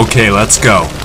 Okay, let's go.